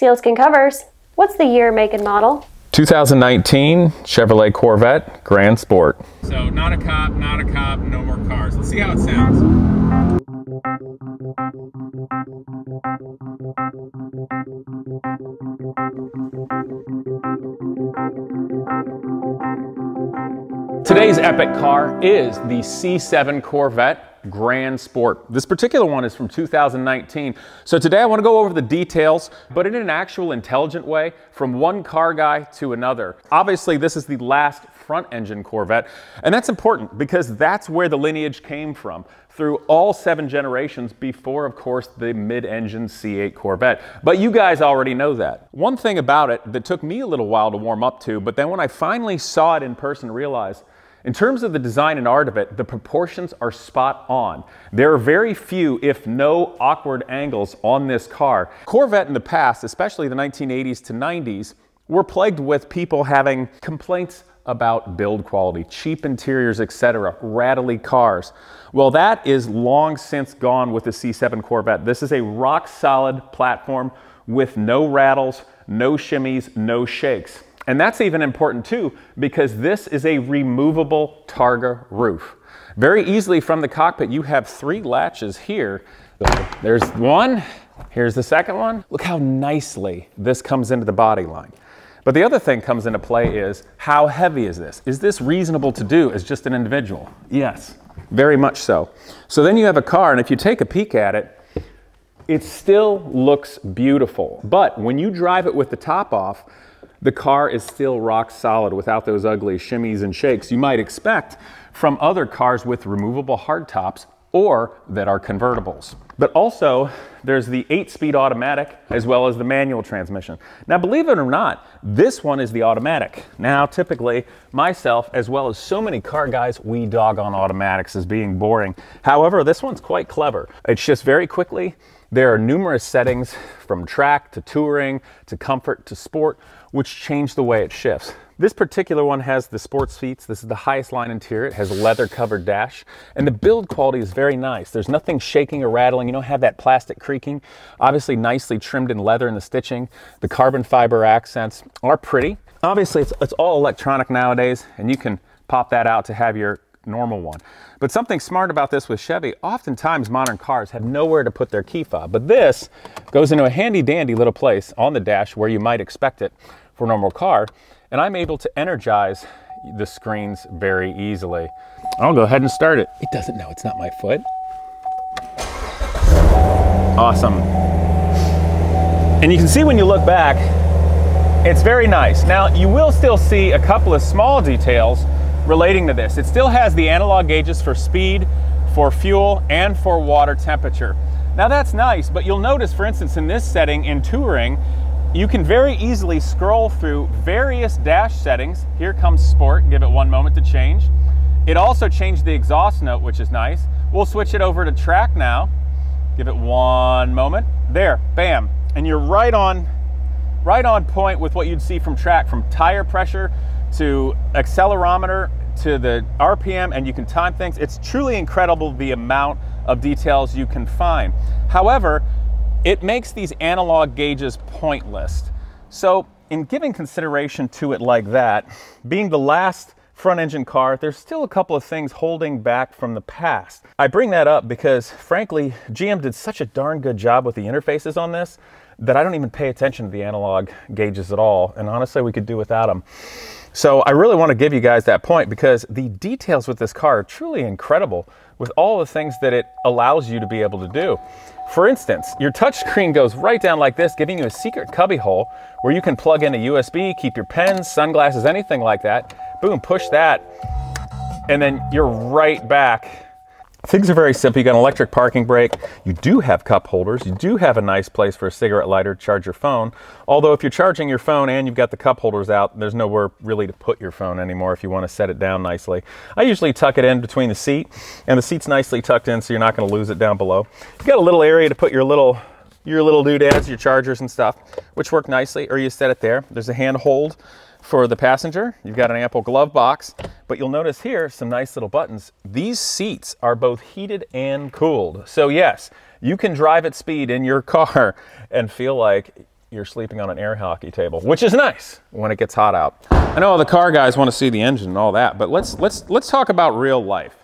Seal Skin Covers, what's the year, make, and model? 2019 Chevrolet Corvette Grand Sport. So not a cop, no more cars. Let's see how it sounds. Today's epic car is the C7 Corvette Grand Sport. This particular one is from 2019. So today I want to go over the details, but in an actual intelligent way, from one car guy to another. Obviously, this is the last front engine Corvette, and that's important because that's where the lineage came from, through all 7 generations before, of course, the mid-engine C8 Corvette. But you guys already know that. One thing about it that took me a little while to warm up to, but then when I finally saw it in person, realized, in terms of the design and art of it, the proportions are spot on. There are very few, if no, awkward angles on this car. Corvette in the past, especially the 1980s to 90s, were plagued with people having complaints about build quality, cheap interiors, etc., rattly cars. Well, that is long since gone with the C7 Corvette. This is a rock-solid platform with no rattles, no shimmies, no shakes. And that's even important too, because this is a removable Targa roof. Very easily from the cockpit, you have 3 latches here. There's one, here's the second one. Look how nicely this comes into the body line. But the other thing comes into play is, how heavy is this? Is this reasonable to do as just an individual? Yes, very much so. So then you have a car, and if you take a peek at it, it still looks beautiful. But when you drive it with the top off, the car is still rock solid without those ugly shimmies and shakes you might expect from other cars with removable hardtops or that are convertibles. But also, there's the 8-speed automatic as well as the manual transmission. Now, believe it or not, this one is the automatic. Now, typically, myself, as well as so many car guys, we dog on automatics as being boring. However, this one's quite clever. It's just very quickly, there are numerous settings from track to touring to comfort to sport, which change the way it shifts. This particular one has the sports seats. This is the highest line interior. It has a leather covered dash, and the build quality is very nice. There's nothing shaking or rattling. You don't have that plastic creaking. Obviously nicely trimmed in leather in the stitching. The carbon fiber accents are pretty. Obviously it's all electronic nowadays, and you can pop that out to have your normal one. But something smart about this with Chevy, oftentimes modern cars have nowhere to put their key fob, but this goes into a handy dandy little place on the dash where you might expect it for a normal car, and I'm able to energize the screens very easily. I'll go ahead and start it. It doesn't know it's not my foot. Awesome. And you can see when you look back, it's very nice. Now, you will still see a couple of small details relating to this. It still has the analog gauges for speed, for fuel, and for water temperature. Now that's nice, but you'll notice, for instance, in this setting, in touring, you can very easily scroll through various dash settings. Here comes sport, give it one moment to change. It also changed the exhaust note, which is nice. We'll switch it over to track now. Give it one moment. There, bam. And you're right on point with what you'd see from track, from tire pressure to accelerometer, to the RPM, and you can time things. It's truly incredible the amount of details you can find. However, it makes these analog gauges pointless. So in giving consideration to it like that, being the last front engine car, there's still a couple of things holding back from the past. I bring that up because, frankly, GM did such a darn good job with the interfaces on this that I don't even pay attention to the analog gauges at all, and honestly, we could do without them. So I really want to give you guys that point, because the details with this car are truly incredible with all the things that it allows you to be able to do. For instance, your touchscreen goes right down like this, giving you a secret cubbyhole where you can plug in a USB, keep your pens, sunglasses, anything like that. Boom, push that, and then you're right back. Things are very simple. You got an electric parking brake. You do have cup holders. You do have a nice place for a cigarette lighter to charge your phone. Although if you're charging your phone and you've got the cup holders out, there's nowhere really to put your phone anymore if you want to set it down nicely. I usually tuck it in between the seat, and the seat's nicely tucked in so you're not going to lose it down below. You've got a little area to put your little doodads, your chargers and stuff, which work nicely, or you set it there. There's a hand hold for the passenger. You've got an ample glove box, but you'll notice here some nice little buttons. These seats are both heated and cooled. So yes, you can drive at speed in your car and feel like you're sleeping on an air hockey table, which is nice when it gets hot out. I know all the car guys want to see the engine and all that, but let's talk about real life.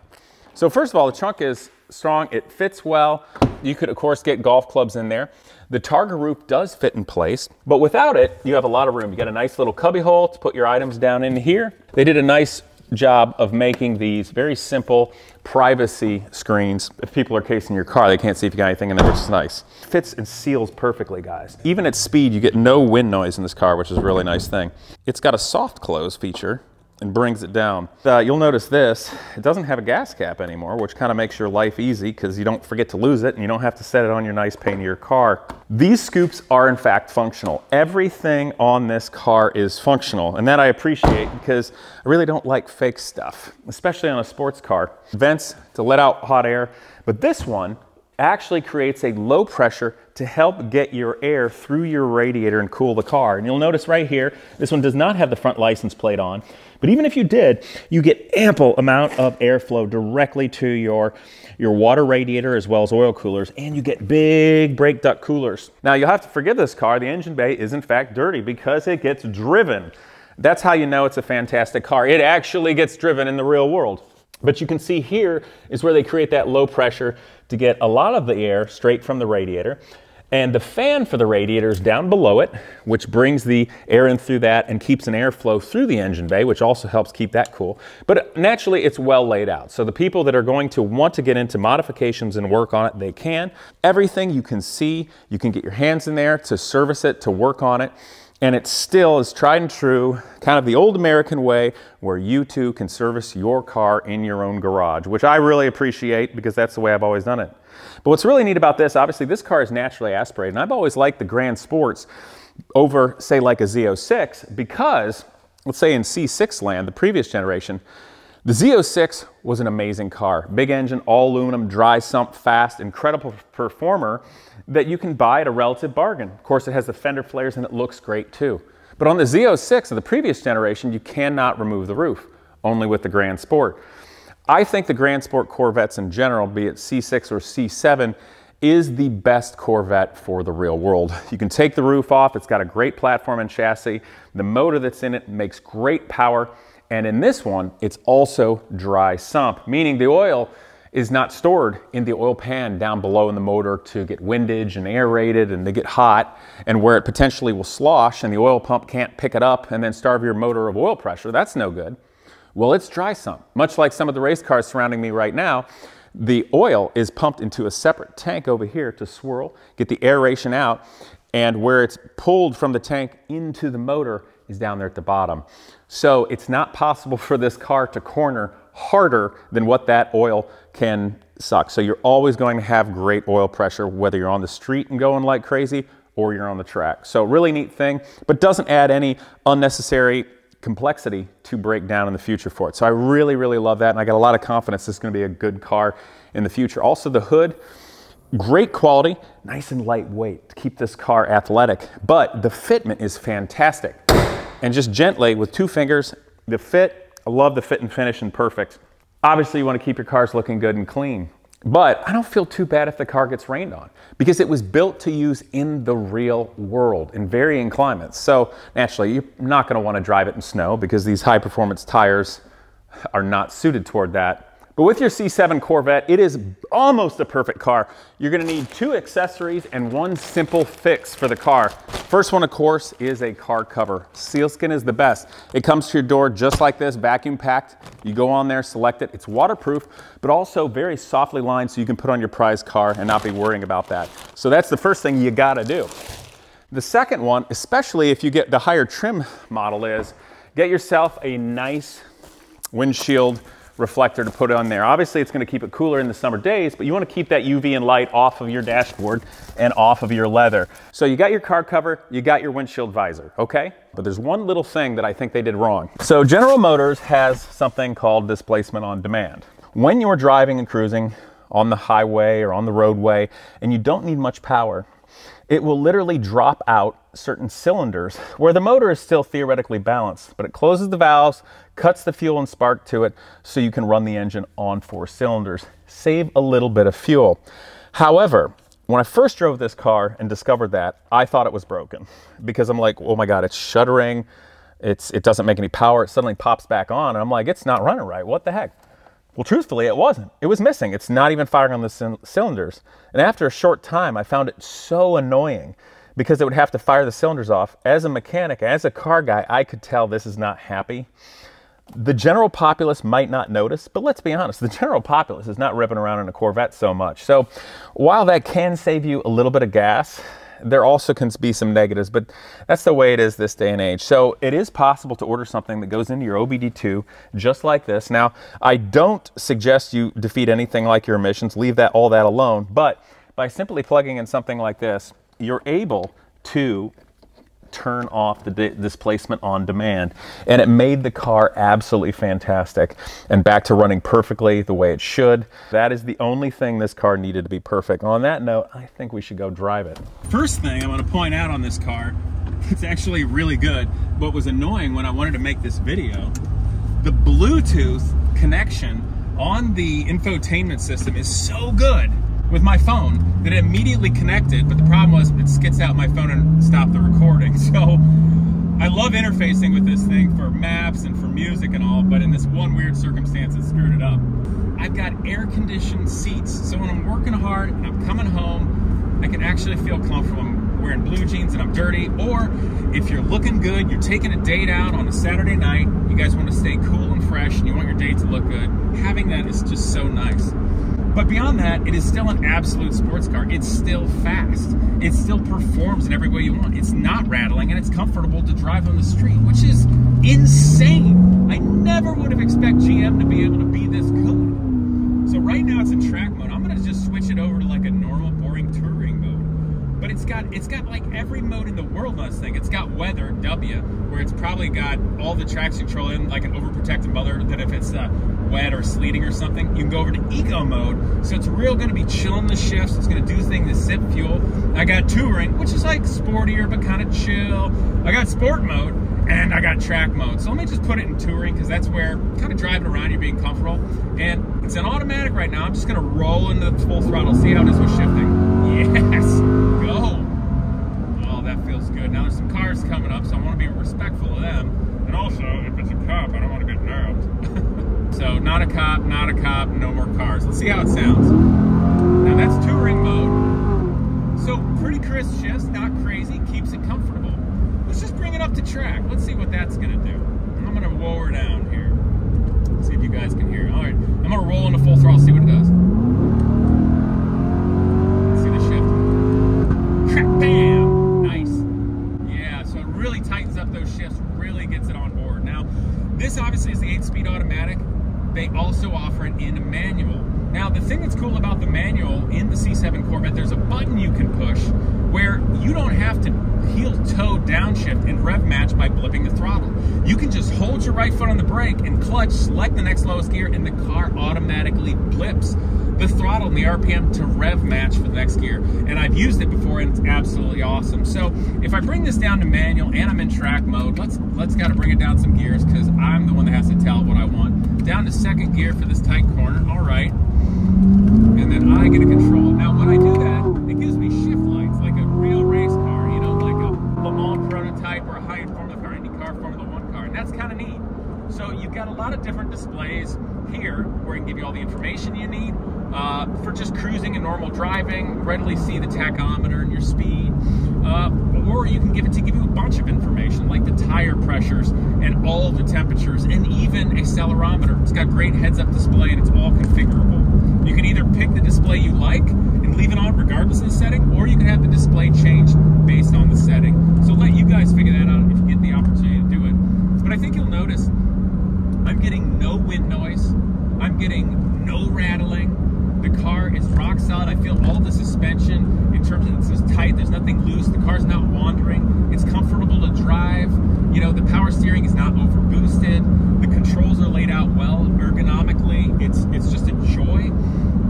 So first of all, the trunk is strong. It fits well. You could, of course, get golf clubs in there. The targa roof does fit in place, but without it, you have a lot of room. You got a nice little cubby hole to put your items down in here. They did a nice job of making these very simple privacy screens. If people are casing your car, they can't see if you got anything in there, which is nice. Fits and seals perfectly, guys. Even at speed, you get no wind noise in this car, which is a really nice thing. It's got a soft close feature and brings it down. You'll notice this, it doesn't have a gas cap anymore, which kind of makes your life easy because you don't forget to lose it and you don't have to set it on your nice paint of your car. These scoops are in fact functional. Everything on this car is functional, and that I appreciate because I really don't like fake stuff, especially on a sports car. Vents to let out hot air, but this one actually creates a low pressure to help get your air through your radiator and cool the car. And you'll notice right here, this one does not have the front license plate on, but even if you did, you get ample amount of airflow directly to your water radiator as well as oil coolers, and you get big brake duct coolers. Now you'll have to forgive this car, the engine bay is in fact dirty because it gets driven. That's how you know it's a fantastic car. It actually gets driven in the real world. But you can see here is where they create that low pressure to get a lot of the air straight from the radiator. And the fan for the radiator is down below it, which brings the air in through that and keeps an airflow through the engine bay, which also helps keep that cool. But naturally, it's well laid out. So the people that are going to want to get into modifications and work on it, they can. Everything you can see, you can get your hands in there to service it, to work on it. And it still is tried and true, kind of the old American way where you too can service your car in your own garage, which I really appreciate because that's the way I've always done it. But what's really neat about this, obviously this car is naturally aspirated, and I've always liked the Grand Sports over, say, like a Z06, because let's say in C6 land, the previous generation, the Z06 was an amazing car. Big engine, all aluminum, dry sump, fast, incredible performer that you can buy at a relative bargain. Of course, it has the fender flares and it looks great too. But on the Z06 of the previous generation, you cannot remove the roof, only with the Grand Sport. I think the Grand Sport Corvettes in general, be it C6 or C7, is the best Corvette for the real world. You can take the roof off, it's got a great platform and chassis. The motor that's in it makes great power. And in this one, it's also dry sump, meaning the oil is not stored in the oil pan down below in the motor to get windage and aerated and to get hot and where it potentially will slosh and the oil pump can't pick it up and then starve your motor of oil pressure. That's no good. Well, it's dry sump. Much like some of the race cars surrounding me right now, the oil is pumped into a separate tank over here to swirl, get the aeration out, and where it's pulled from the tank into the motor is down there at the bottom. So it's not possible for this car to corner harder than what that oil can suck. So you're always going to have great oil pressure, whether you're on the street and going like crazy or you're on the track. So really neat thing, but doesn't add any unnecessary complexity to break down in the future for it. So I really, really love that. And I got a lot of confidence this is going to be a good car in the future. Also the hood, great quality, nice and lightweight to keep this car athletic, but the fitment is fantastic. And just gently with two fingers, the fit, I love the fit and finish and perfect. Obviously you want to keep your cars looking good and clean, but I don't feel too bad if the car gets rained on because it was built to use in the real world in varying climates. So naturally you're not going to want to drive it in snow because these high performance tires are not suited toward that. But with your C7 Corvette, it is almost a perfect car. You're gonna need two accessories and one simple fix for the car. First one, of course, is a car cover. Sealskin is the best. It comes to your door just like this, vacuum packed. You go on there, select it. It's waterproof, but also very softly lined so you can put on your prize car and not be worrying about that. So that's the first thing you gotta do. The second one, especially if you get the higher trim model, is get yourself a nice windshield reflector to put on there. Obviously it's going to keep it cooler in the summer days, but you want to keep that UV and light off of your dashboard and off of your leather. So you got your car cover, you got your windshield visor, okay? But there's one little thing that I think they did wrong. So General Motors has something called displacement on demand. When you're driving and cruising on the highway or on the roadway and you don't need much power, it will literally drop out certain cylinders where the motor is still theoretically balanced, but it closes the valves, cuts the fuel and spark to it so you can run the engine on four cylinders. Save a little bit of fuel. However, When I first drove this car and discovered that, I thought it was broken because I'm like, oh my God, it's shuddering. It doesn't make any power. It suddenly pops back on. And I'm like, it's not running right. What the heck? Well, truthfully, it wasn't. It was missing. It's not even firing on the cylinders. And after a short time, I found it so annoying because it would have to fire the cylinders off. As a mechanic, as a car guy, I could tell this is not happy. The general populace might not notice, but let's be honest, the general populace is not ripping around in a Corvette so much. So while that can save you a little bit of gas, there also can be some negatives, but that's the way it is this day and age. So it is possible to order something that goes into your OBD2 just like this. Now, I don't suggest you defeat anything like your emissions, leave that all that alone, but by simply plugging in something like this, you're able to turn off the displacement on demand, and it made the car absolutely fantastic and back to running perfectly the way it should. That is the only thing this car needed to be perfect. On that note, I think we should go drive it. First thing I want to point out on this car, it's actually really good. What was annoying when I wanted to make this video, the Bluetooth connection on the infotainment system is so good with my phone that it immediately connected, but the problem was it skits out my phone and stopped the recording. So I love interfacing with this thing for maps and for music and all, but in this one weird circumstance, it screwed it up. I've got air-conditioned seats, so when I'm working hard and I'm coming home, I can actually feel comfortable. I'm wearing blue jeans and I'm dirty, or if you're looking good, you're taking a date out on a Saturday night, you guys want to stay cool and fresh and you want your date to look good, having that is just so nice. But beyond that, it is still an absolute sports car. It's still fast. It still performs in every way you want. It's not rattling, and it's comfortable to drive on the street, which is insane. I never would have expected GM to be able to be this good. So right now it's in track mode. I'm gonna just switch it over to like a normal, boring touring mode. But it's got like every mode in the world on this thing. It's got weather, W, where it's probably got all the traction control in, like an overprotective mother, that if it's wet or sleeting or something, you can go over to eco mode, so it's real going to be chilling the shifts. It's going to do things to sip fuel. I got touring, which is like sportier but kind of chill. I got sport mode and I got track mode. So let me just put it in touring because that's where kind of driving around you're being comfortable. And it's an automatic right now. I'm just going to roll into the full throttle, see how it is with shifting. Yes, go. Oh, that feels good. Now there's some cars coming up, so I want to be respectful of them. And also, if it's a cop, I don't want to get nerved. So not a cop, no more cars. Let's see how it sounds. Now that's touring mode. So pretty crisp shifts, not crazy, keeps it comfortable. Let's just bring it up to track. Let's see what that's gonna do. I'm gonna roll her down here. See if you guys can hear. All right, I'm gonna roll into full throttle, see what it does. See the shift. Crack, bam, nice. Yeah, so it really tightens up those shifts, really gets it on board. Now, this obviously is the 8-speed automatic. They also offer it in a manual. Now, the thing that's cool about the manual in the C7 Corvette, there's a button you can push where you don't have to heel-toe downshift and rev match by blipping the throttle. You can just hold your right foot on the brake and clutch, select the next lowest gear, and the car automatically blips the throttle and the RPM to rev match for the next gear. And I've used it before, and it's absolutely awesome. So if I bring this down to manual and I'm in track mode, let's gotta bring it down some gears because I'm the one that has to tell what I want. Down to second gear for this tight corner, all right. And then I get to control it. Now when I do that, it gives me shift lights, like a real race car, you know, like a Le Mans prototype or a high-end Formula car, Indy car, Formula One car, and that's kind of neat. So you've got a lot of different displays here where it can give you all the information you need for just cruising and normal driving, readily see the tachometer and your speed, or you can give it to give you a bunch of information like the tire pressures and all the temperatures and even accelerometer. It's got great heads-up display and it's all configurable. You can either pick the display you like and leave it on regardless of the setting, or you can have the display changed based on the setting. So let you guys figure that out if you get the opportunity to do it. But I think you'll notice I'm getting no wind noise. I'm getting no rattling. The car is rock solid. I feel all the suspension in terms of it's just tight. There's nothing loose. The car's not wandering. It's comfortable to drive. You know, the power steering is not over boosted. The controls are laid out well ergonomically. It's just a joy.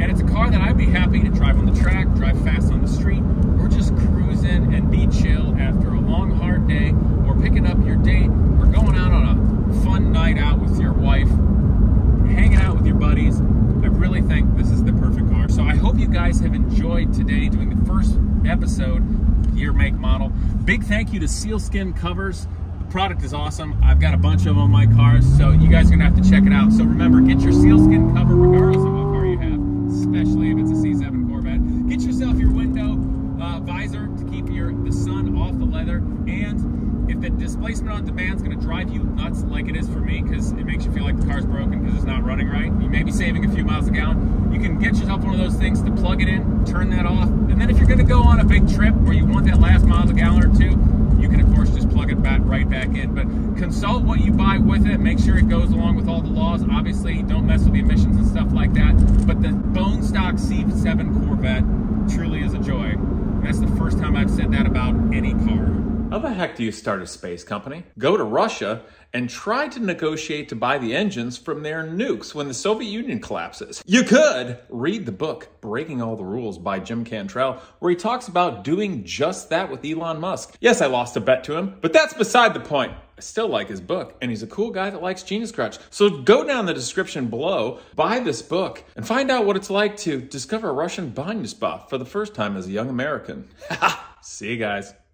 And it's a car that I'd be happy to drive on the track, drive fast on the street, or just cruising and be chill after a long, hard day, or picking up your date, or going out on a fun night out with your wife, hanging out with your buddies. I really think this is the perfect car. So I hope you guys have enjoyed today doing the first episode, year, make, model. Big thank you to Seal Skin Covers. The product is awesome. I've got a bunch of them on my cars, so you guys are going to have to check it out. So remember, get your Seal Skin cover regardless of what car you have, especially if it's a C7 Corvette. Get yourself your window visor to keep the sun off the leather, and if the displacement on demand is going to drive you nuts like it is for me, because it makes you feel like the car's broken because it's not running right, you may be saving a few miles a gallon. You can get yourself one of those things to plug it in, turn that off, and then if you're going to go on a big trip where you want that last mile a gallon or two, you can of course just plug it right back in. But consult what you buy with it, make sure it goes along with all the laws. Obviously don't mess with the emissions and stuff like that, but the bone stock C7 Corvette truly is a joy. That's the first time I've said that about any car. How the heck do you start a space company? Go to Russia and try to negotiate to buy the engines from their nukes when the Soviet Union collapses? You could read the book Breaking All the Rules by Jim Cantrell, where he talks about doing just that with Elon Musk. Yes, I lost a bet to him, but that's beside the point. I still like his book, and he's a cool guy that likes Genius Garage. So go down the description below, buy this book, and find out what it's like to discover a Russian buying spot for the first time as a young American. See you guys.